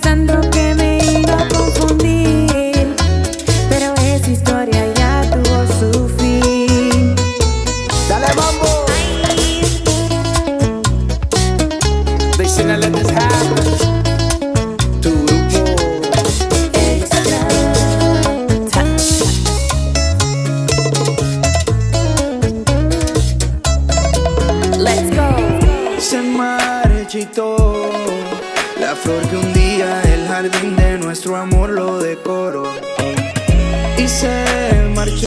pensando que me iba a confundir, pero esa historia ya tuvo su fin. Dale, vamos. They shouldn't have let this happen. Tu grupo Extra. Let's go. Se marchitó la flor que un día el jardín de nuestro amor lo decoró y se marchó.